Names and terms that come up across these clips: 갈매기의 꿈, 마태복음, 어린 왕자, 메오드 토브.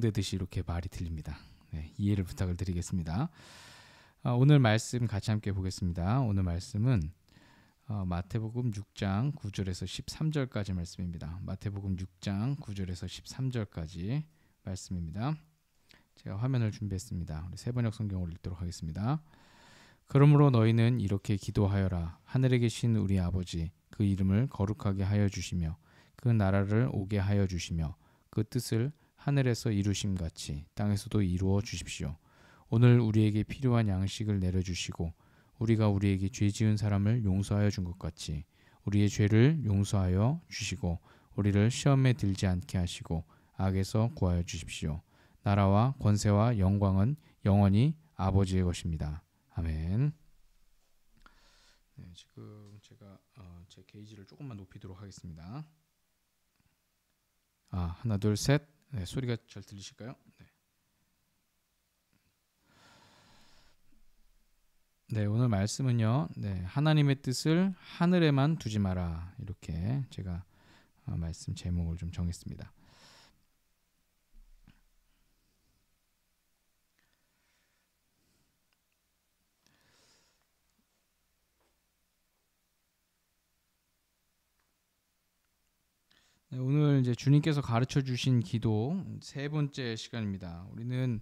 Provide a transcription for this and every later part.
되듯이 이렇게 말이 들립니다. 네, 이해를 부탁을 드리겠습니다. 오늘 말씀 같이 함께 보겠습니다. 오늘 말씀은 마태복음 6장 9절에서 13절까지 말씀입니다. 마태복음 6장 9절에서 13절까지 말씀입니다. 제가 화면을 준비했습니다. 우리 세번역 성경을 읽도록 하겠습니다. 그러므로 너희는 이렇게 기도하여라. 하늘에 계신 우리 아버지, 그 이름을 거룩하게 하여 주시며 그 나라를 오게 하여 주시며 그 뜻을 하늘에서 이루심같이 땅에서도 이루어 주십시오. 오늘 우리에게 필요한 양식을 내려주시고 우리가 우리에게 죄 지은 사람을 용서하여 준 것 같이 우리의 죄를 용서하여 주시고 우리를 시험에 들지 않게 하시고 악에서 구하여 주십시오. 나라와 권세와 영광은 영원히 아버지의 것입니다. 아멘. 네, 지금 제가 제 게이지를 조금만 높이도록 하겠습니다. 하나 둘 셋. 네, 소리가 잘 들리실까요? 네. 네, 오늘 말씀은요, 하나님의 뜻을 하늘에만 두지 마라, 이렇게 제가 말씀 제목을 좀 정했습니다. 네, 오늘 이제 주님께서 가르쳐 주신 기도 세 번째 시간입니다. 우리는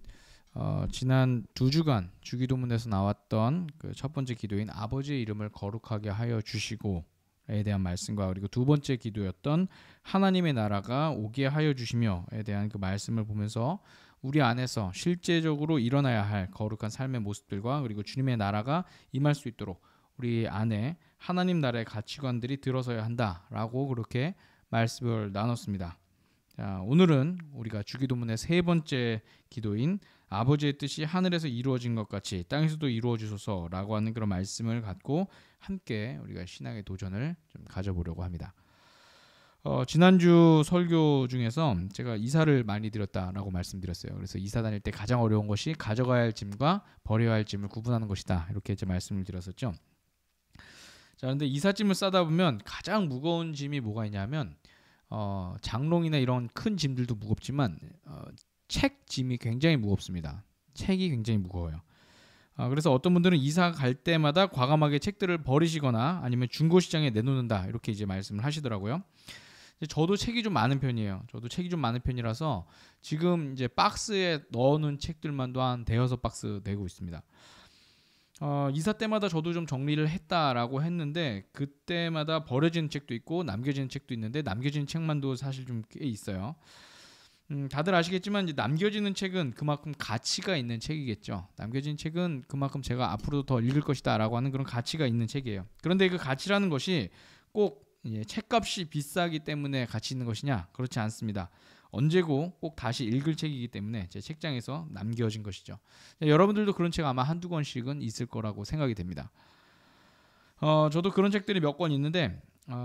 지난 두 주간 주기도문에서 나왔던 그 첫 번째 기도인 아버지의 이름을 거룩하게 하여 주시고에 대한 말씀과 그리고 두 번째 기도였던 하나님의 나라가 오게 하여 주시며에 대한 그 말씀을 보면서 우리 안에서 실제적으로 일어나야 할 거룩한 삶의 모습들과 그리고 주님의 나라가 임할 수 있도록 우리 안에 하나님 나라의 가치관들이 들어서야 한다라고 그렇게 말씀을 나눴습니다. 자, 오늘은 우리가 주기도문의 세 번째 기도인 아버지의 뜻이 하늘에서 이루어진 것 같이 땅에서도 이루어주소서 라고 하는 그런 말씀을 갖고 함께 우리가 신앙의 도전을 좀 가져보려고 합니다. 지난주 설교 중에서 제가 이사를 많이 드렸다라고 말씀드렸어요. 그래서 이사 다닐 때 가장 어려운 것이 가져가야 할 짐과 버려야 할 짐을 구분하는 것이다, 이렇게 제 말씀을 드렸었죠. 자, 근데 이삿짐을 싸다 보면 가장 무거운 짐이 뭐가 있냐면 장롱이나 이런 큰 짐들도 무겁지만 책 짐이 굉장히 무겁습니다. 책이 굉장히 무거워요. 그래서 어떤 분들은 이사 갈 때마다 과감하게 책들을 버리시거나 아니면 중고시장에 내놓는다, 이렇게 이제 말씀을 하시더라고요. 저도 책이 좀 많은 편이에요. 저도 책이 좀 많은 편이라서 지금 이제 박스에 넣어놓은 책들만도 한 대여섯 박스 되고 있습니다. 이사 때마다 저도 좀 정리를 했다라고 했는데 그때마다 버려지는 책도 있고 남겨지는 책도 있는데 남겨지는 책만도 사실 좀 꽤 있어요. 다들 아시겠지만 이제 남겨지는 책은 그만큼 가치가 있는 책이겠죠. 남겨진 책은 그만큼 제가 앞으로 더 읽을 것이다 라고 하는 그런 가치가 있는 책이에요. 그런데 그 가치라는 것이 꼭 책값이 비싸기 때문에 가치 있는 것이냐? 그렇지 않습니다. 언제고 꼭 다시 읽을 책이기 때문에 제 책장에서 남겨진 것이죠. 여러분들도 그런 책 아마 한두 권씩은 있을 거라고 생각이 됩니다. 저도 그런 책들이 몇 권 있는데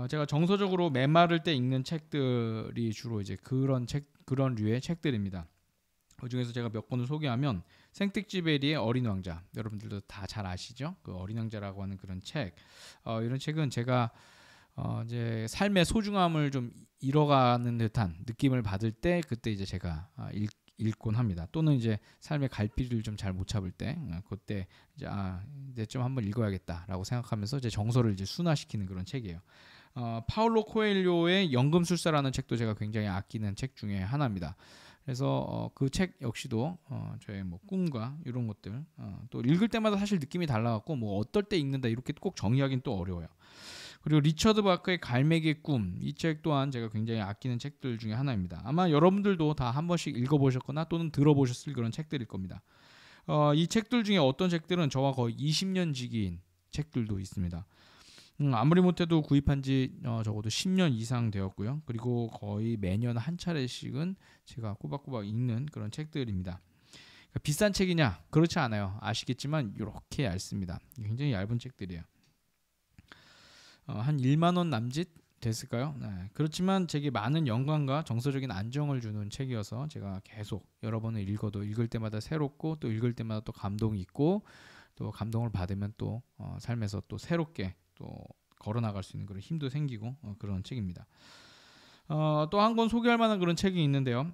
제가 정서적으로 메마를 때 읽는 책들이 주로 이제 그런 류의 책들입니다. 그중에서 제가 몇 권을 소개하면 생텍쥐페리의 어린 왕자, 여러분들도 다 잘 아시죠? 그 어린 왕자라고 하는 그런 책, 이런 책은 제가 이제 삶의 소중함을 좀 잃어가는 듯한 느낌을 받을 때 그때 이제 제가 읽곤 합니다. 또는 이제 삶의 갈피를 좀 잘 못 잡을 때 그때 이제 이제 좀 한번 읽어야겠다라고 생각하면서 제 정서를 이제 순화시키는 그런 책이에요. 파울로 코엘료의 연금술사라는 책도 제가 굉장히 아끼는 책 중에 하나입니다. 그래서 그 책 역시도 저의 뭐 꿈과 이런 것들 또 읽을 때마다 사실 느낌이 달라갖고 뭐 어떨 때 읽는다 이렇게 꼭 정의하기는 또 어려워요. 그리고 리처드 바크의 갈매기의 꿈, 이 책 또한 제가 굉장히 아끼는 책들 중에 하나입니다. 아마 여러분들도 다 한 번씩 읽어보셨거나 또는 들어보셨을 그런 책들일 겁니다. 이 책들 중에 어떤 책들은 저와 거의 20년 지기인 책들도 있습니다. 아무리 못해도 구입한 지 적어도 10년 이상 되었고요. 그리고 거의 매년 한 차례씩은 제가 꼬박꼬박 읽는 그런 책들입니다. 그러니까 비싼 책이냐? 그렇지 않아요. 아시겠지만 이렇게 얇습니다. 굉장히 얇은 책들이에요. 한 1만 원 남짓 됐을까요? 네. 그렇지만 제게 많은 영광과 정서적인 안정을 주는 책이어서 제가 계속 여러 번을 읽어도 읽을 때마다 새롭고 또 읽을 때마다 또 감동이 있고 또 감동을 받으면 또 삶에서 또 새롭게 또 걸어나갈 수 있는 그런 힘도 생기고 그런 책입니다. 또 한 권 소개할 만한 그런 책이 있는데요.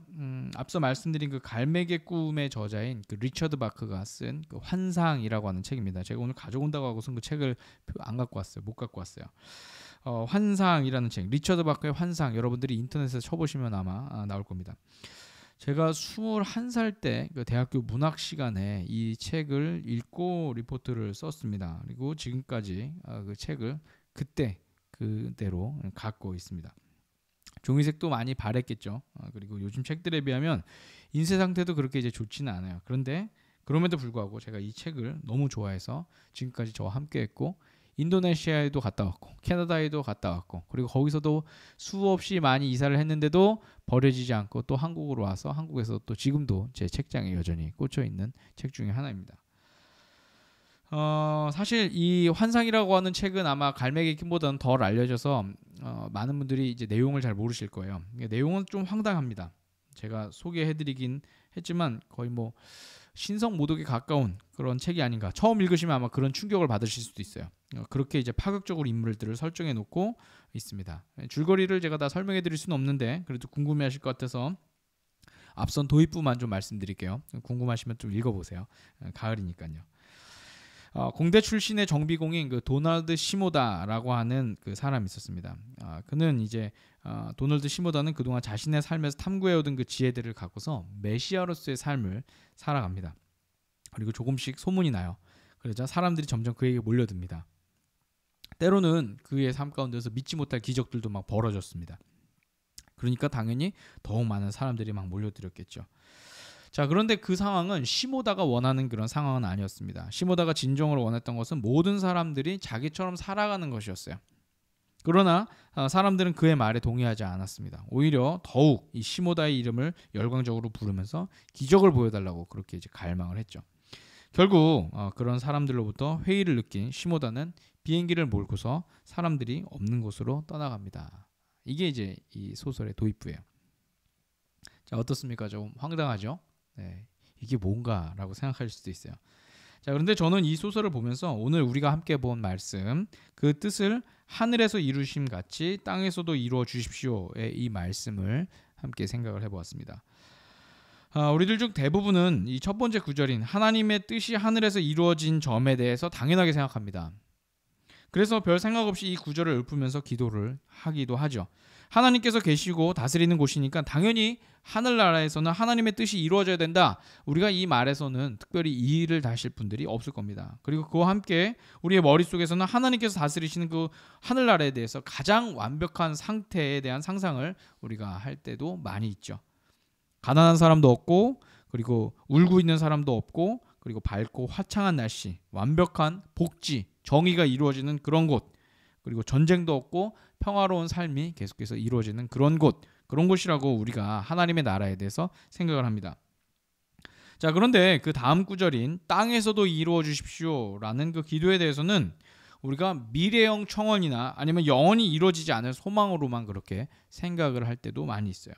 앞서 말씀드린 그 갈매기의 꿈의 저자인 그 리처드 바크가 쓴 그 환상이라고 하는 책입니다. 제가 오늘 가져온다고 하고선 그 책을 안 갖고 왔어요. 못 갖고 왔어요. 환상이라는 책, 리처드 바크의 환상, 여러분들이 인터넷에서 쳐보시면 아마 나올 겁니다. 제가 21살 때 그 대학교 문학 시간에 이 책을 읽고 리포트를 썼습니다. 그리고 지금까지 그 책을 그대로 갖고 있습니다. 종이색도 많이 바랬겠죠. 그리고 요즘 책들에 비하면 인쇄 상태도 그렇게 이제 좋지는 않아요. 그런데 그럼에도 불구하고 제가 이 책을 너무 좋아해서 지금까지 저와 함께 했고, 인도네시아에도 갔다 왔고, 캐나다에도 갔다 왔고, 그리고 거기서도 수없이 많이 이사를 했는데도 버려지지 않고 또 한국으로 와서 한국에서 또 지금도 제 책장에 여전히 꽂혀있는 책 중에 하나입니다. 사실 이 환상이라고 하는 책은 아마 갈매기의 꿈보다는 덜 알려져서 많은 분들이 이제 내용을 잘 모르실 거예요. 내용은 좀 황당합니다. 제가 소개해드리긴 했지만 거의 뭐 신성 모독에 가까운 그런 책이 아닌가. 처음 읽으시면 아마 그런 충격을 받으실 수도 있어요. 그렇게 이제 파격적으로 인물들을 설정해 놓고 있습니다. 줄거리를 제가 다 설명해 드릴 수는 없는데 그래도 궁금해 하실 것 같아서 앞선 도입부만 좀 말씀드릴게요. 궁금하시면 좀 읽어보세요. 가을이니까요. 공대 출신의 정비공인 그 도널드 시모다라고 하는 그 사람이 있었습니다. 그는 이제 도널드 시모다는 그동안 자신의 삶에서 탐구해오던 그 지혜들을 갖고서 메시아로서의 삶을 살아갑니다. 그리고 조금씩 소문이 나요. 그러자 사람들이 점점 그에게 몰려듭니다. 때로는 그의 삶 가운데서 믿지 못할 기적들도 막 벌어졌습니다. 그러니까 당연히 더욱 많은 사람들이 막 몰려들었겠죠. 자, 그런데 그 상황은 시모다가 원하는 그런 상황은 아니었습니다. 시모다가 진정으로 원했던 것은 모든 사람들이 자기처럼 살아가는 것이었어요. 그러나 사람들은 그의 말에 동의하지 않았습니다. 오히려 더욱 이 시모다의 이름을 열광적으로 부르면서 기적을 보여달라고 그렇게 이제 갈망을 했죠. 결국 그런 사람들로부터 회의를 느낀 시모다는 비행기를 몰고서 사람들이 없는 곳으로 떠나갑니다. 이게 이제 이 소설의 도입부예요. 자, 어떻습니까? 좀 황당하죠? 네, 이게 뭔가라고 생각하실 수도 있어요. 자, 그런데 저는 이 소설을 보면서 오늘 우리가 함께 본 말씀, 그 뜻을 하늘에서 이루심 같이 땅에서도 이루어 주십시오의 이 말씀을 함께 생각을 해보았습니다. 우리들 중 대부분은 이 첫 번째 구절인 하나님의 뜻이 하늘에서 이루어진 점에 대해서 당연하게 생각합니다. 그래서 별 생각 없이 이 구절을 읊으면서 기도를 하기도 하죠. 하나님께서 계시고 다스리는 곳이니까 당연히 하늘나라에서는 하나님의 뜻이 이루어져야 된다. 우리가 이 말에서는 특별히 이의를 다실 분들이 없을 겁니다. 그리고 그와 함께 우리의 머릿속에서는 하나님께서 다스리시는 그 하늘나라에 대해서 가장 완벽한 상태에 대한 상상을 우리가 할 때도 많이 있죠. 가난한 사람도 없고, 그리고 울고 있는 사람도 없고, 그리고 밝고 화창한 날씨, 완벽한 복지, 정의가 이루어지는 그런 곳, 그리고 전쟁도 없고 평화로운 삶이 계속해서 이루어지는 그런 곳, 그런 곳이라고 우리가 하나님의 나라에 대해서 생각을 합니다. 자, 그런데 그 다음 구절인 땅에서도 이루어 주십시오라는 그 기도에 대해서는 우리가 미래형 청원이나 아니면 영원히 이루어지지 않을 소망으로만 그렇게 생각을 할 때도 많이 있어요.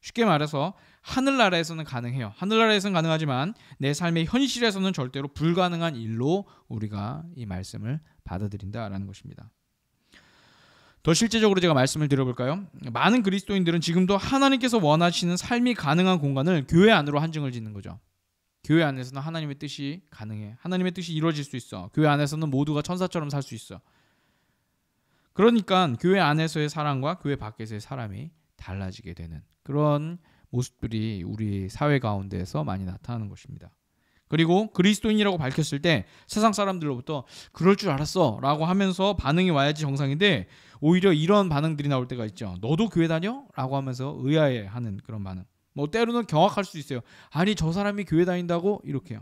쉽게 말해서 하늘나라에서는 가능해요. 하늘나라에서는 가능하지만 내 삶의 현실에서는 절대로 불가능한 일로 우리가 이 말씀을 받아들인다라는 것입니다. 더 실제적으로 제가 말씀을 드려볼까요? 많은 그리스도인들은 지금도 하나님께서 원하시는 삶이 가능한 공간을 교회 안으로 한정을 짓는 거죠. 교회 안에서는 하나님의 뜻이 가능해. 하나님의 뜻이 이루어질 수 있어. 교회 안에서는 모두가 천사처럼 살 수 있어. 그러니까 교회 안에서의 사람과 교회 밖에서의 사람이 달라지게 되는 그런 모습들이 우리 사회 가운데에서 많이 나타나는 것입니다. 그리고 그리스도인이라고 밝혔을 때 세상 사람들로부터 그럴 줄 알았어 라고 하면서 반응이 와야지 정상인데, 오히려 이런 반응들이 나올 때가 있죠. 너도 교회 다녀? 라고 하면서 의아해하는 그런 반응. 뭐 때로는 경악할 수 있어요. 아니, 저 사람이 교회 다닌다고? 이렇게요.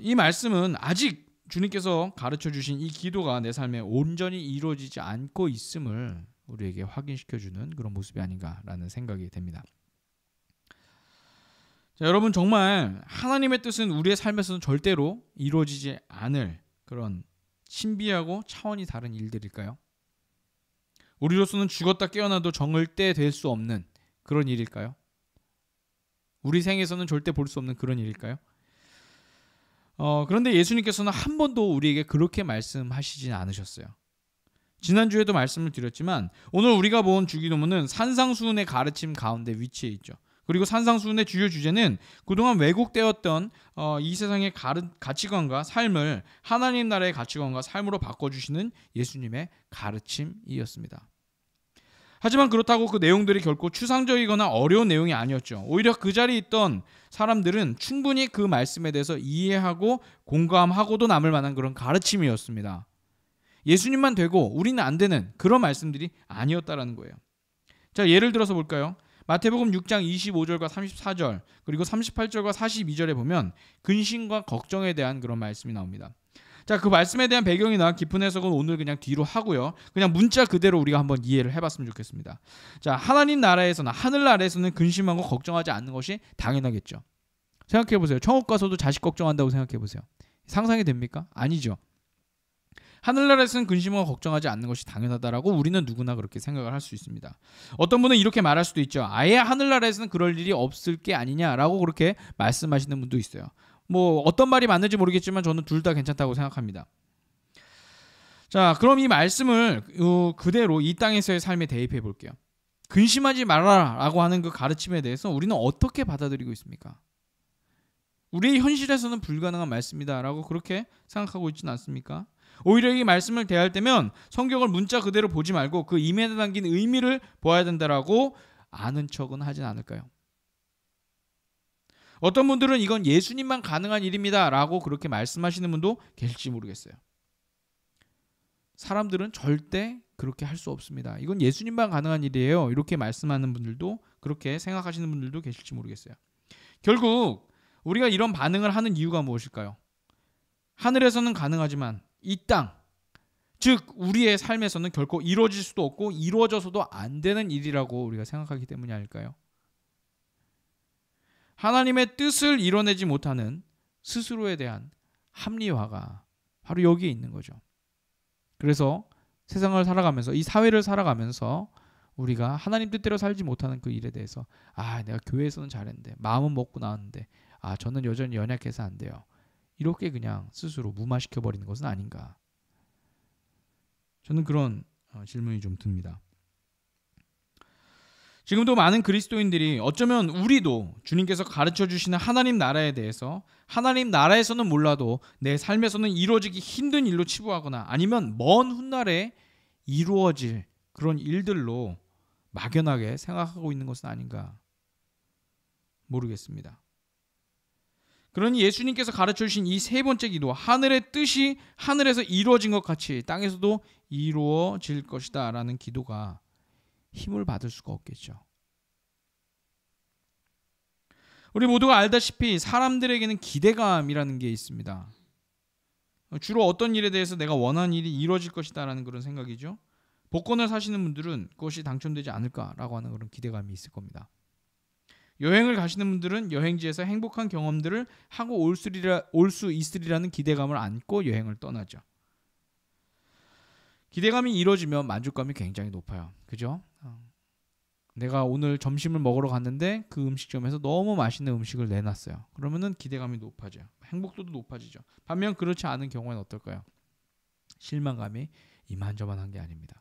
이 말씀은 아직 주님께서 가르쳐 주신 이 기도가 내 삶에 온전히 이루어지지 않고 있음을 우리에게 확인시켜주는 그런 모습이 아닌가라는 생각이 됩니다. 자, 여러분, 정말 하나님의 뜻은 우리의 삶에서는 절대로 이루어지지 않을 그런 신비하고 차원이 다른 일들일까요? 우리로서는 죽었다 깨어나도 정을 때 될 수 없는 그런 일일까요? 우리 생에서는 절대 볼 수 없는 그런 일일까요? 그런데 예수님께서는 한 번도 우리에게 그렇게 말씀하시진 않으셨어요. 지난주에도 말씀을 드렸지만 오늘 우리가 본 주기도문은 산상수훈의 가르침 가운데 위치해 있죠. 그리고 산상수훈의 주요 주제는 그동안 왜곡되었던 이 세상의 가치관과 삶을 하나님 나라의 가치관과 삶으로 바꿔주시는 예수님의 가르침이었습니다. 하지만 그렇다고 그 내용들이 결코 추상적이거나 어려운 내용이 아니었죠. 오히려 그 자리에 있던 사람들은 충분히 그 말씀에 대해서 이해하고 공감하고도 남을 만한 그런 가르침이었습니다. 예수님만 되고 우리는 안 되는 그런 말씀들이 아니었다라는 거예요. 자, 예를 들어서 볼까요? 마태복음 6장 25절과 34절 그리고 38절과 42절에 보면 근심과 걱정에 대한 그런 말씀이 나옵니다. 자, 그 말씀에 대한 배경이나 깊은 해석은 오늘 그냥 뒤로 하고요. 그냥 문자 그대로 우리가 한번 이해를 해봤으면 좋겠습니다. 자, 하나님 나라에서나 하늘나라에서는 근심하고 걱정하지 않는 것이 당연하겠죠. 생각해보세요. 천국 가서도 자식 걱정한다고 생각해보세요. 상상이 됩니까? 아니죠. 하늘나라에서는 근심하고 걱정하지 않는 것이 당연하다라고 우리는 누구나 그렇게 생각을 할 수 있습니다. 어떤 분은 이렇게 말할 수도 있죠. 아예 하늘나라에서는 그럴 일이 없을 게 아니냐라고 그렇게 말씀하시는 분도 있어요. 뭐 어떤 말이 맞는지 모르겠지만 저는 둘 다 괜찮다고 생각합니다. 자, 그럼 이 말씀을 그대로 이 땅에서의 삶에 대입해 볼게요. 근심하지 말아라라고 하는 그 가르침에 대해서 우리는 어떻게 받아들이고 있습니까? 우리의 현실에서는 불가능한 말씀이다라고 그렇게 생각하고 있지는 않습니까? 오히려 이 말씀을 대할 때면 성경을 문자 그대로 보지 말고 그 이면에 담긴 의미를 보아야 된다라고 아는 척은 하진 않을까요? 어떤 분들은 이건 예수님만 가능한 일입니다 라고 그렇게 말씀하시는 분도 계실지 모르겠어요. 사람들은 절대 그렇게 할 수 없습니다. 이건 예수님만 가능한 일이에요. 이렇게 말씀하는 분들도 그렇게 생각하시는 분들도 계실지 모르겠어요. 결국 우리가 이런 반응을 하는 이유가 무엇일까요? 하늘에서는 가능하지만 이 땅, 즉 우리의 삶에서는 결코 이루어질 수도 없고 이루어져서도 안 되는 일이라고 우리가 생각하기 때문이 아닐까요? 하나님의 뜻을 이뤄내지 못하는 스스로에 대한 합리화가 바로 여기에 있는 거죠. 그래서 세상을 살아가면서 이 사회를 살아가면서 우리가 하나님 뜻대로 살지 못하는 그 일에 대해서 내가 교회에서는 잘했는데 마음은 먹고 나왔는데 저는 여전히 연약해서 안 돼요. 이렇게 그냥 스스로 무마시켜버리는 것은 아닌가. 저는 그런 질문이 좀 듭니다. 지금도 많은 그리스도인들이 어쩌면 우리도 주님께서 가르쳐주시는 하나님 나라에 대해서 하나님 나라에서는 몰라도 내 삶에서는 이루어지기 힘든 일로 치부하거나 아니면 먼 훗날에 이루어질 그런 일들로 막연하게 생각하고 있는 것은 아닌가 모르겠습니다. 그러니 예수님께서 가르쳐주신 이 세 번째 기도, 하늘의 뜻이 하늘에서 이루어진 것 같이 땅에서도 이루어질 것이다 라는 기도가 힘을 받을 수가 없겠죠. 우리 모두가 알다시피 사람들에게는 기대감이라는 게 있습니다. 주로 어떤 일에 대해서 내가 원하는 일이 이루어질 것이다 라는 그런 생각이죠. 복권을 사시는 분들은 그것이 당첨되지 않을까라고 하는 그런 기대감이 있을 겁니다. 여행을 가시는 분들은 여행지에서 행복한 경험들을 하고 올 수 있으리라는 기대감을 안고 여행을 떠나죠. 기대감이 이루어지면 만족감이 굉장히 높아요. 그죠? 내가 오늘 점심을 먹으러 갔는데 그 음식점에서 너무 맛있는 음식을 내놨어요. 그러면은 기대감이 높아져요. 행복도도 높아지죠. 반면 그렇지 않은 경우에는 어떨까요? 실망감이 이만저만한 게 아닙니다.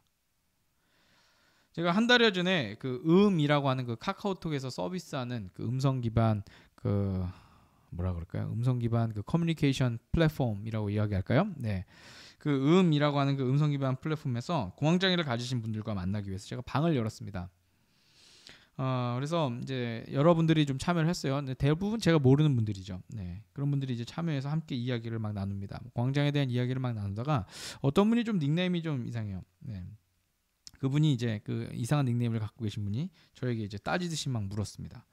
제가 한 달여 전에 그 음이라고 하는 그 카카오톡에서 서비스하는 그 음성 기반 그 뭐라 그럴까요? 음성 기반 그 커뮤니케이션 플랫폼이라고 이야기할까요? 네. 그 음이라고 하는 그 음성 기반 플랫폼에서 공황장애를 가지신 분들과 만나기 위해서 제가 방을 열었습니다. 그래서 이제 여러분들이 좀 참여를 했어요. 근데 대부분 제가 모르는 분들이죠. 네. 그런 분들이 이제 참여해서 함께 이야기를 막 나눕니다. 공황장애에 대한 이야기를 막 나누다가 어떤 분이 좀 닉네임이 좀 이상해요. 네. 그분이 이제 그 이상한 닉네임을 갖고 계신 분이 저에게 이제 따지듯이 막 물었습니다.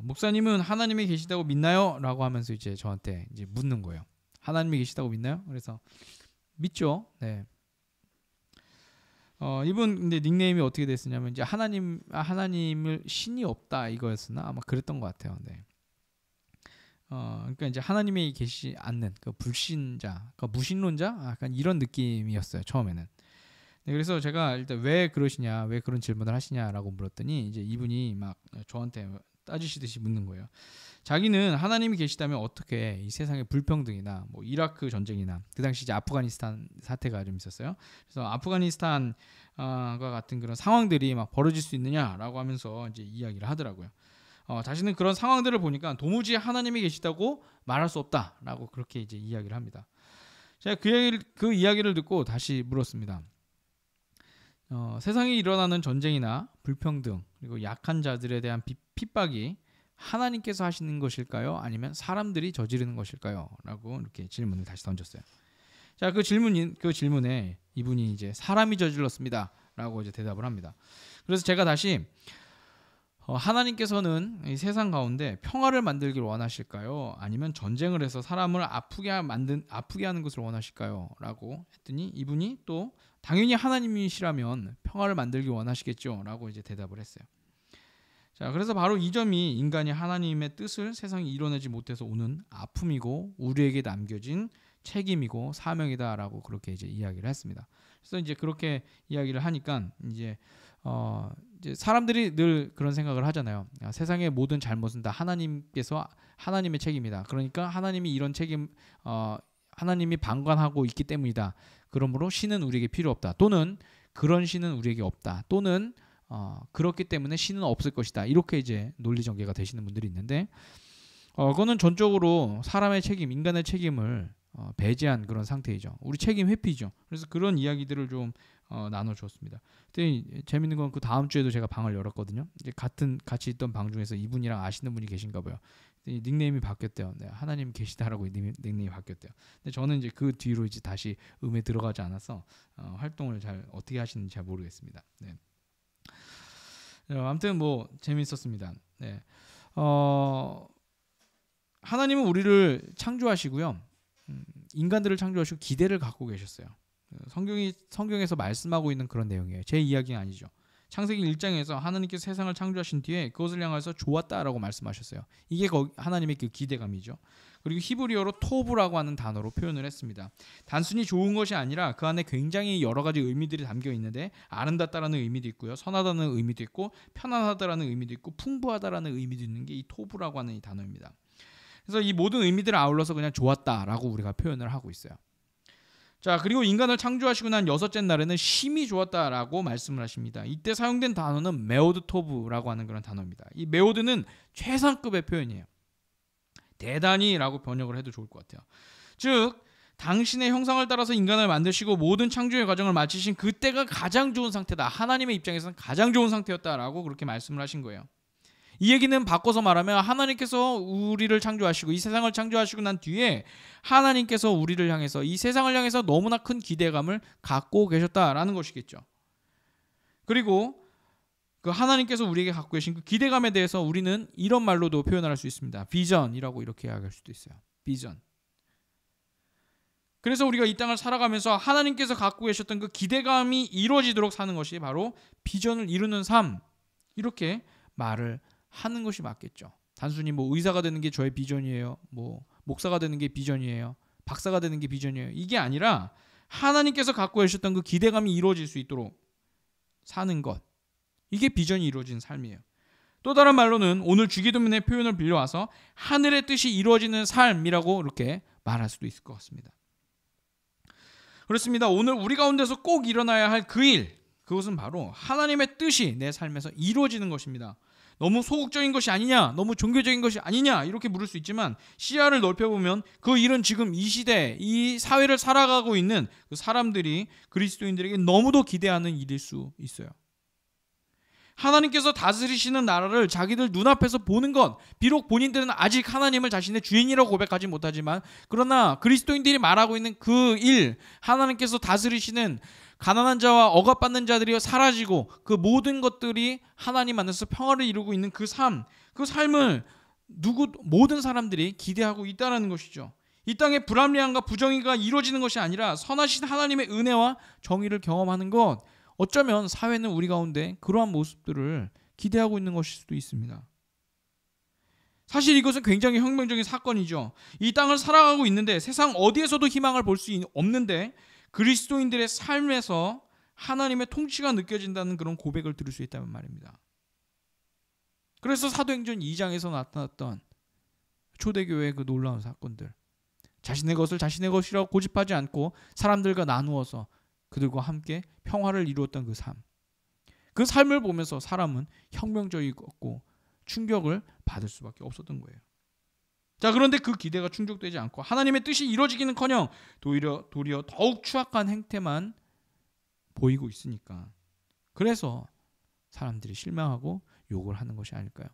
목사님은 하나님이 계시다고 믿나요? 라고 하면서 이제 저한테 이제 묻는 거예요. 하나님이 계시다고 믿나요? 그래서 믿죠. 네. 이분 근데 닉네임이 어떻게 됐었냐면 이제 하나님을 신이 없다 이거였으나 아마 그랬던 것 같아요. 네. 그러니까 이제 하나님이 계시지 않는 그 불신자, 그러니까 무신론자, 약간 이런 느낌이었어요 처음에는. 네, 그래서 제가 일단 왜 그러시냐, 왜 그런 질문을 하시냐라고 물었더니 이제 이분이 막 저한테 따지시듯이 묻는 거예요. 자기는 하나님이 계시다면 어떻게 이 세상의 불평등이나 뭐 이라크 전쟁이나 그 당시 이제 아프가니스탄 사태가 좀 있었어요. 그래서 아프가니스탄과 같은 그런 상황들이 막 벌어질 수 있느냐라고 하면서 이제 이야기를 하더라고요. 자신은 그런 상황들을 보니까 도무지 하나님이 계시다고 말할 수 없다라고 그렇게 이제 이야기를 합니다. 제가 그 이야기를 듣고 다시 물었습니다. 세상에 일어나는 전쟁이나 불평등 그리고 약한 자들에 대한 핍박이 하나님께서 하시는 것일까요? 아니면 사람들이 저지르는 것일까요? 라고 이렇게 질문을 다시 던졌어요. 자, 그 질문에 이분이 이제 사람이 저질렀습니다 라고 이제 대답을 합니다. 그래서 제가 다시 하나님께서는 이 세상 가운데 평화를 만들길 원하실까요? 아니면 전쟁을 해서 사람을 아프게 하는 것을 원하실까요? 라고 했더니 이분이 또 당연히 하나님이시라면 평화를 만들기 원하시겠죠 라고 이제 대답을 했어요. 자, 그래서 바로 이 점이 인간이 하나님의 뜻을 세상에 이뤄내지 못해서 오는 아픔이고 우리에게 남겨진 책임이고 사명이다라고 그렇게 이제 이야기를 했습니다. 그래서 이제 그렇게 이야기를 하니까 이제 사람들이 늘 그런 생각을 하잖아요. 야, 세상의 모든 잘못은 다 하나님의 책임이다. 그러니까 하나님이 이런 책임, 하나님이 방관하고 있기 때문이다. 그러므로 신은 우리에게 필요 없다. 또는 그런 신은 우리에게 없다. 또는 그렇기 때문에 신은 없을 것이다. 이렇게 이제 논리 전개가 되시는 분들이 있는데, 그거는 전적으로 사람의 책임, 인간의 책임을 배제한 그런 상태이죠. 우리 책임 회피죠. 그래서 그런 이야기들을 좀 나눠주었습니다. 그때 재밌는 건 그 다음 주에도 제가 방을 열었거든요. 이제 같이 있던 방 중에서 이분이랑 아시는 분이 계신가 봐요. 닉네임이 바뀌었대요. 네, 하나님 계시다라고 닉네임이 바뀌었대요. 근데 저는 이제 그 뒤로 이제 다시 음에 들어가지 않아서 활동을 잘 어떻게 하시는지 잘 모르겠습니다. 네. 아무튼 뭐 재미있었습니다. 네. 하나님은 우리를 창조하시고요, 인간들을 창조하시고 기대를 갖고 계셨어요. 성경에서 말씀하고 있는 그런 내용이에요. 제 이야기는 아니죠. 창세기 1장에서 하나님께서 세상을 창조하신 뒤에 그것을 향해서 좋았다라고 말씀하셨어요. 이게 하나님의 그 기대감이죠. 그리고 히브리어로 토브라고 하는 단어로 표현을 했습니다. 단순히 좋은 것이 아니라 그 안에 굉장히 여러 가지 의미들이 담겨 있는데, 아름답다라는 의미도 있고요, 선하다는 의미도 있고, 편안하다라는 의미도 있고, 풍부하다라는 의미도 있는 게 이 토브라고 하는 이 단어입니다. 그래서 이 모든 의미들을 아울러서 그냥 좋았다라고 우리가 표현을 하고 있어요. 자, 그리고 인간을 창조하시고 난 여섯째 날에는 심히 좋았다라고 말씀을 하십니다. 이때 사용된 단어는 메오드 토브라고 하는 그런 단어입니다. 이 메오드는 최상급의 표현이에요. 대단히 라고 번역을 해도 좋을 것 같아요. 즉, 당신의 형상을 따라서 인간을 만드시고 모든 창조의 과정을 마치신 그때가 가장 좋은 상태다. 하나님의 입장에서는 가장 좋은 상태였다라고 그렇게 말씀을 하신 거예요. 이 얘기는 바꿔서 말하면, 하나님께서 우리를 창조하시고 이 세상을 창조하시고 난 뒤에 하나님께서 우리를 향해서, 이 세상을 향해서 너무나 큰 기대감을 갖고 계셨다라는 것이겠죠. 그리고 그 하나님께서 우리에게 갖고 계신 그 기대감에 대해서 우리는 이런 말로도 표현할 수 있습니다. 비전이라고 이렇게 이야기할 수도 있어요. 비전. 그래서 우리가 이 땅을 살아가면서 하나님께서 갖고 계셨던 그 기대감이 이루어지도록 사는 것이 바로 비전을 이루는 삶, 이렇게 말을 하는 것이 맞겠죠. 단순히 뭐 의사가 되는 게 저의 비전이에요, 뭐 목사가 되는 게 비전이에요, 박사가 되는 게 비전이에요, 이게 아니라 하나님께서 갖고 계셨던 그 기대감이 이루어질 수 있도록 사는 것, 이게 비전이 이루어진 삶이에요. 또 다른 말로는 오늘 주기도문의 표현을 빌려와서 하늘의 뜻이 이루어지는 삶이라고 이렇게 말할 수도 있을 것 같습니다. 그렇습니다. 오늘 우리 가운데서 꼭 일어나야 할 그 일, 그것은 바로 하나님의 뜻이 내 삶에서 이루어지는 것입니다. 너무 소극적인 것이 아니냐, 너무 종교적인 것이 아니냐, 이렇게 물을 수 있지만, 시야를 넓혀보면 그 일은 지금 이 시대, 이 사회를 살아가고 있는 그 사람들이, 그리스도인들에게 너무도 기대하는 일일 수 있어요. 하나님께서 다스리시는 나라를 자기들 눈앞에서 보는 것, 비록 본인들은 아직 하나님을 자신의 주인이라고 고백하지 못하지만, 그러나 그리스도인들이 말하고 있는 그 일, 하나님께서 다스리시는, 가난한 자와 억압받는 자들이 사라지고 그 모든 것들이 하나님 안에서 평화를 이루고 있는 그 삶, 그 삶을 모든 사람들이 기대하고 있다는 것이죠. 이 땅에 불합리함과 부정의가 이루어지는 것이 아니라 선하신 하나님의 은혜와 정의를 경험하는 것, 어쩌면 사회는 우리 가운데 그러한 모습들을 기대하고 있는 것일 수도 있습니다. 사실 이것은 굉장히 혁명적인 사건이죠. 이 땅을 살아가고 있는데, 세상 어디에서도 희망을 볼 수 없는데 그리스도인들의 삶에서 하나님의 통치가 느껴진다는 그런 고백을 들을 수 있다는 말입니다. 그래서 사도행전 2장에서 나타났던 초대교회의 그 놀라운 사건들, 자신의 것을 자신의 것이라고 고집하지 않고 사람들과 나누어서 그들과 함께 평화를 이루었던 그 삶, 그 삶을 보면서 사람은 혁명적이고 충격을 받을 수밖에 없었던 거예요. 자, 그런데 그 기대가 충족되지 않고 하나님의 뜻이 이루어지기는커녕 도리어 더욱 추악한 행태만 보이고 있으니까, 그래서 사람들이 실망하고 욕을 하는 것이 아닐까요?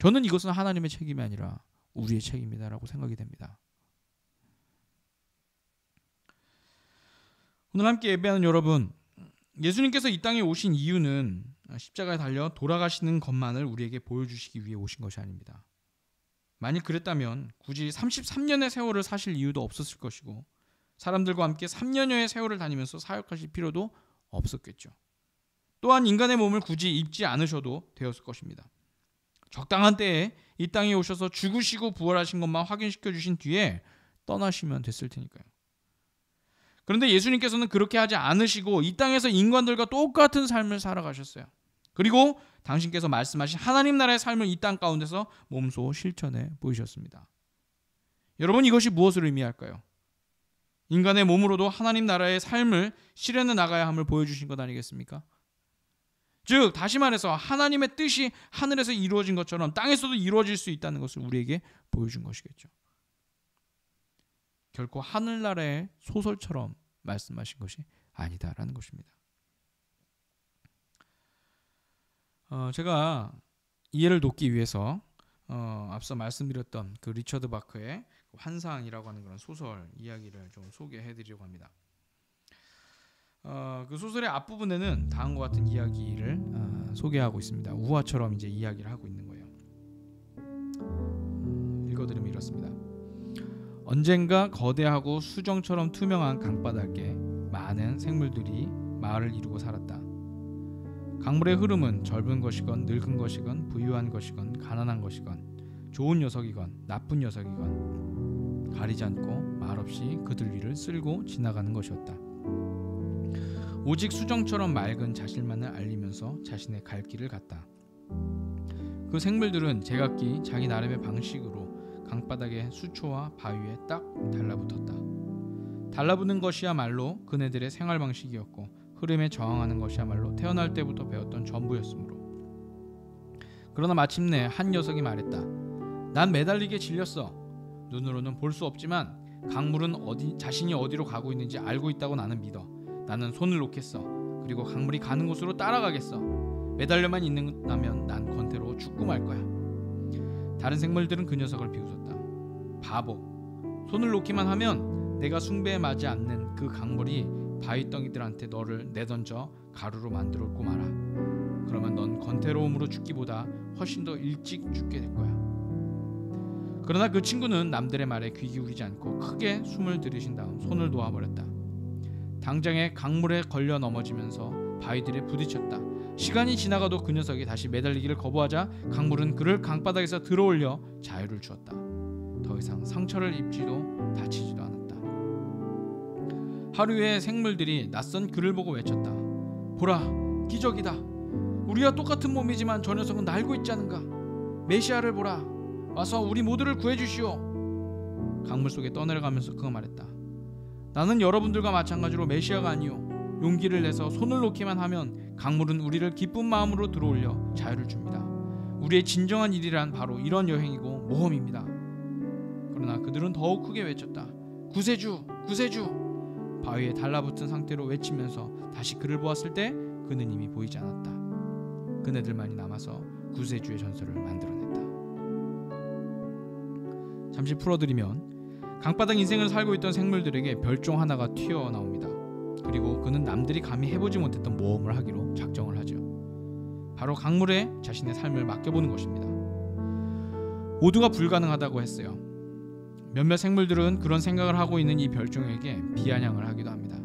저는 이것은 하나님의 책임이 아니라 우리의 책임이다라고 생각이 됩니다. 오늘 함께 예배하는 여러분, 예수님께서 이 땅에 오신 이유는 십자가에 달려 돌아가시는 것만을 우리에게 보여주시기 위해 오신 것이 아닙니다. 만일 그랬다면 굳이 33년의 세월을 사실 이유도 없었을 것이고, 사람들과 함께 3년여의 세월을 다니면서 사역하실 필요도 없었겠죠. 또한 인간의 몸을 굳이 입지 않으셔도 되었을 것입니다. 적당한 때에 이 땅에 오셔서 죽으시고 부활하신 것만 확인시켜 주신 뒤에 떠나시면 됐을 테니까요. 그런데 예수님께서는 그렇게 하지 않으시고 이 땅에서 인간들과 똑같은 삶을 살아가셨어요. 그리고 당신께서 말씀하신 하나님 나라의 삶을 이 땅 가운데서 몸소 실천해 보이셨습니다. 여러분, 이것이 무엇을 의미할까요? 인간의 몸으로도 하나님 나라의 삶을 실현해 나가야 함을 보여주신 것 아니겠습니까? 즉, 다시 말해서 하나님의 뜻이 하늘에서 이루어진 것처럼 땅에서도 이루어질 수 있다는 것을 우리에게 보여준 것이겠죠. 결코 하늘나라의 소설처럼 말씀하신 것이 아니다라는 것입니다. 제가 이해를 돕기 위해서 앞서 말씀드렸던 그 리처드 바크의 환상이라고 하는 그런 소설 이야기를 좀 소개해드리려고 합니다. 그 소설의 앞부분에는 다음과 같은 이야기를 소개하고 있습니다. 우화처럼 이제 이야기를 하고 있는 거예요. 읽어드리면 이렇습니다. 언젠가 거대하고 수정처럼 투명한 강바닥에 많은 생물들이 마을을 이루고 살았다. 강물의 흐름은 젊은 것이건 늙은 것이건 부유한 것이건 가난한 것이건 좋은 녀석이건 나쁜 녀석이건 가리지 않고 말없이 그들 위를 쓸고 지나가는 것이었다. 오직 수정처럼 맑은 자신만을 알리면서 자신의 갈 길을 갔다. 그 생물들은 제각기 자기 나름의 방식으로 강바닥의 수초와 바위에 딱 달라붙었다. 달라붙는 것이야말로 그네들의 생활 방식이었고, 흐름에 저항하는 것이야말로 태어날 때부터 배웠던 전부였으므로. 그러나 마침내 한 녀석이 말했다. 난 매달리기에 질렸어. 눈으로는 볼 수 없지만 강물은 자신이 어디로 가고 있는지 알고 있다고 나는 믿어. 나는 손을 놓겠어. 그리고 강물이 가는 곳으로 따라가겠어. 매달려만 있는다면 난 권태로 죽고 말 거야. 다른 생물들은 그 녀석을 비웃었다. 바보. 손을 놓기만 하면 내가 숭배에 맞지 않는 그 강물이 바위덩이들한테 너를 내던져 가루로 만들었고 말아. 그러면 넌 권태로움으로 죽기보다 훨씬 더 일찍 죽게 될 거야. 그러나 그 친구는 남들의 말에 귀 기울이지 않고 크게 숨을 들이신 다음 손을 놓아버렸다. 당장에 강물에 걸려 넘어지면서 바위들에 부딪혔다. 시간이 지나가도 그 녀석이 다시 매달리기를 거부하자 강물은 그를 강바닥에서 들어올려 자유를 주었다. 더 이상 상처를 입지도 다치지도 않았다. 하루에 생물들이 낯선 그를 보고 외쳤다. 보라, 기적이다. 우리와 똑같은 몸이지만 저 녀석은 날고 있지 않은가. 메시아를 보라. 와서 우리 모두를 구해주시오. 강물 속에 떠내려가면서 그가 말했다. 나는 여러분들과 마찬가지로 메시아가 아니오. 용기를 내서 손을 놓기만 하면 강물은 우리를 기쁜 마음으로 들어올려 자유를 줍니다. 우리의 진정한 일이란 바로 이런 여행이고 모험입니다. 그러나 그들은 더욱 크게 외쳤다. 구세주! 구세주! 바위에 달라붙은 상태로 외치면서 다시 그를 보았을 때 그는 이미 보이지 않았다. 그네들만이 남아서 구세주의 전설을 만들어냈다. 잠시 풀어드리면, 강바닥 인생을 살고 있던 생물들에게 별종 하나가 튀어나옵니다. 그리고 그는 남들이 감히 해보지 못했던 모험을 하기로 작정을 하죠. 바로 강물에 자신의 삶을 맡겨보는 것입니다. 모두가 불가능하다고 했어요. 몇몇 생물들은 그런 생각을 하고 있는 이 별종에게 비아냥을 하기도 합니다.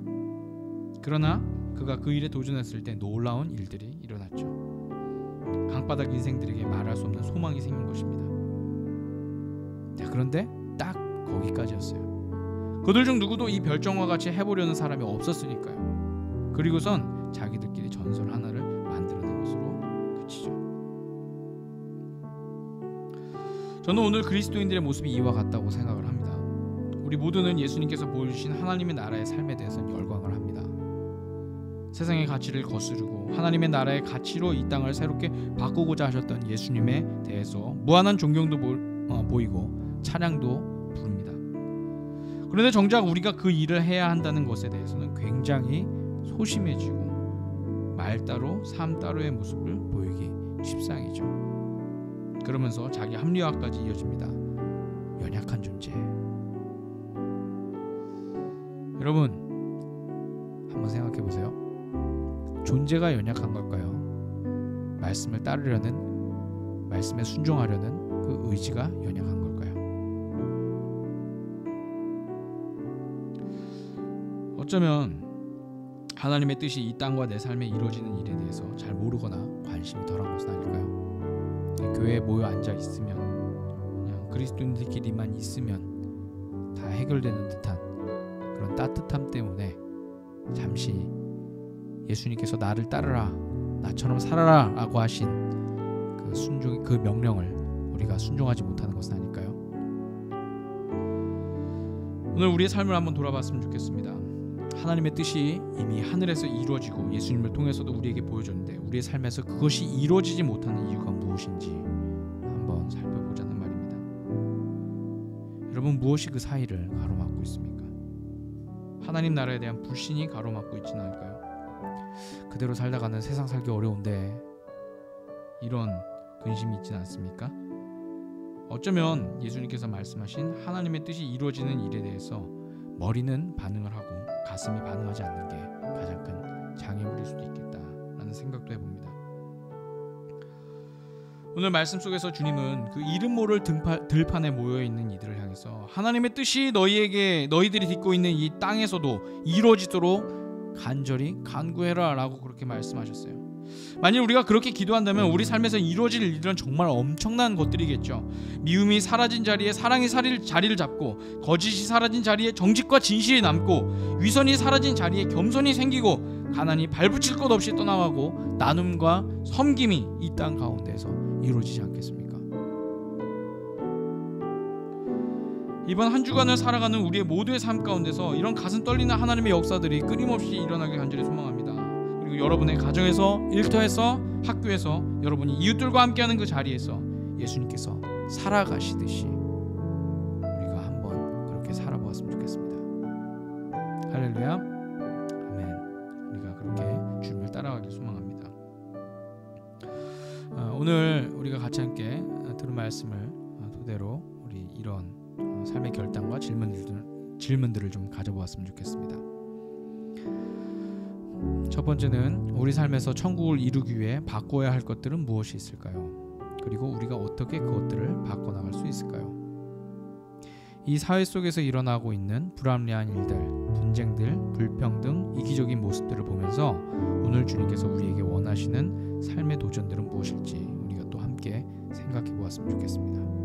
그러나 그가 그 일에 도전했을 때 놀라운 일들이 일어났죠. 강바닥 인생들에게 말할 수 없는 소망이 생긴 것입니다. 그런데 딱 거기까지였어요. 그들 중 누구도 이 별종과 같이 해보려는 사람이 없었으니까요. 그리고선 자기들끼리 전설 하나를 만들어낸 것으로 그치죠. 저는 오늘 그리스도인들의 모습이 이와 같다고 생각을 합니다. 우리 모두는 예수님께서 보여주신 하나님의 나라의 삶에 대해서 열광을 합니다. 세상의 가치를 거스르고 하나님의 나라의 가치로 이 땅을 새롭게 바꾸고자 하셨던 예수님에 대해서 무한한 존경도 보이고 찬양도 부릅니다. 그런데 정작 우리가 그 일을 해야 한다는 것에 대해서는 굉장히 소심해지고 말 따로 삶 따로의 모습을 보이기 십상이죠. 그러면서 자기 합리화까지 이어집니다. 연약한 존재. 여러분 한번 생각해보세요. 존재가 연약한 걸까요? 말씀을 따르려는, 말씀에 순종하려는 그 의지가 연약한 걸까요? 어쩌면 하나님의 뜻이 이 땅과 내 삶에 이루어지는 일에 대해서 잘 모르거나 관심이 덜한 것은 아닐까요? 교회에 모여 앉아 있으면, 그냥 그리스도인들끼리만 있으면 다 해결되는 듯한 그런 따뜻함 때문에 잠시 예수님께서 나를 따르라, 나처럼 살아라 라고 하신 그 명령을 우리가 순종하지 못하는 것은 아닐까요? 오늘 우리의 삶을 한번 돌아봤으면 좋겠습니다. 하나님의 뜻이 이미 하늘에서 이루어지고 예수님을 통해서도 우리에게 보여줬는데 우리의 삶에서 그것이 이루어지지 못하는 이유가 무엇인지 한번 살펴보자는 말입니다. 여러분, 무엇이 그 사이를 가로막고 있습니까? 하나님 나라에 대한 불신이 가로막고 있지는 않을까요? 그대로 살다가는 세상 살기 어려운데, 이런 근심이 있진 않습니까? 어쩌면 예수님께서 말씀하신 하나님의 뜻이 이루어지는 일에 대해서 머리는 반응을 하고 가슴이 반응하지 않는 게 가장 큰 장애물일 수도 있겠다라는 생각도 해봅니다. 오늘 말씀 속에서 주님은 그 이름 모를 들판에 모여있는 이들을 향해서 하나님의 뜻이 너희들이 딛고 있는 이 땅에서도 이루어지도록 간절히 간구해라 라고 그렇게 말씀하셨어요. 만일 우리가 그렇게 기도한다면 우리 삶에서 이루어질 일은 정말 엄청난 것들이겠죠. 미움이 사라진 자리에 사랑이 자리를 잡고, 거짓이 사라진 자리에 정직과 진실이 남고, 위선이 사라진 자리에 겸손이 생기고, 가난이 발붙일 곳 없이 떠나가고, 나눔과 섬김이 이 땅 가운데서 이루어지지 않겠습니까? 이번 한 주간을 살아가는 우리의 모두의 삶 가운데서 이런 가슴 떨리는 하나님의 역사들이 끊임없이 일어나길 간절히 소망합니다. 그리고 여러분의 가정에서, 일터에서, 학교에서, 여러분이 이웃들과 함께하는 그 자리에서 예수님께서 살아가시듯이 우리가 한번 그렇게 살아보았으면 좋겠습니다. 할렐루야. 아멘. 우리가 그렇게 주님을 따라가길 소망합니다. 오늘 우리가 같이 함께 들은 말씀을 토대로 우리 이런 삶의 결단과 질문들을 좀 가져보았으면 좋겠습니다. 첫 번째는 우리 삶에서 천국을 이루기 위해 바꿔야 할 것들은 무엇이 있을까요? 그리고 우리가 어떻게 그것들을 바꿔나갈 수 있을까요? 이 사회 속에서 일어나고 있는 불합리한 일들, 분쟁들, 불평등, 이기적인 모습들을 보면서 오늘 주님께서 우리에게 원하시는 삶의 도전들은 무엇일지 우리가 또 함께 생각해 보았으면 좋겠습니다.